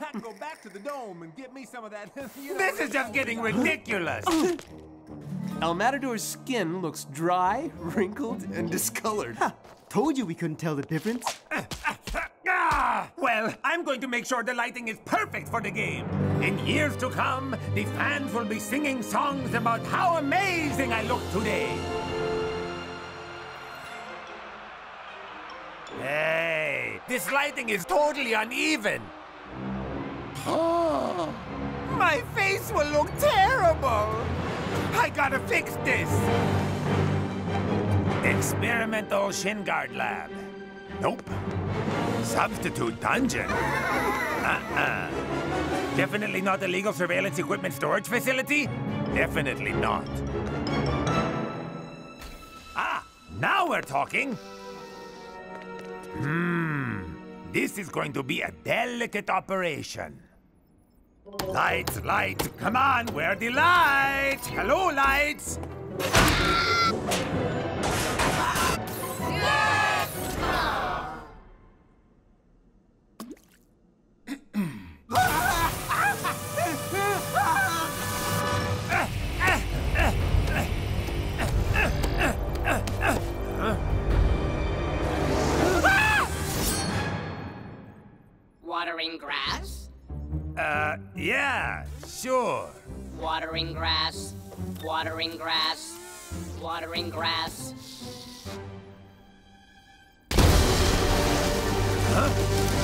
I can go back to the dome and get me some of that. This is just getting ridiculous. El Matador's skin looks dry, wrinkled, and discolored. Ha, told you we couldn't tell the difference. Well, I'm going to make sure the lighting is perfect for the game. In years to come, the fans will be singing songs about how amazing I look today. Hey, this lighting is totally uneven. Oh, my face will look terrible. I gotta fix this. Experimental Shin Guard Lab. Nope. Substitute dungeon. Definitely not illegal surveillance equipment storage facility. Definitely not. Ah, now we're talking. This is going to be a delicate operation. Lights, lights, come on, where are the lights? Hello, lights! Watering grass? Yeah, sure. Watering grass, watering grass, watering grass. Huh?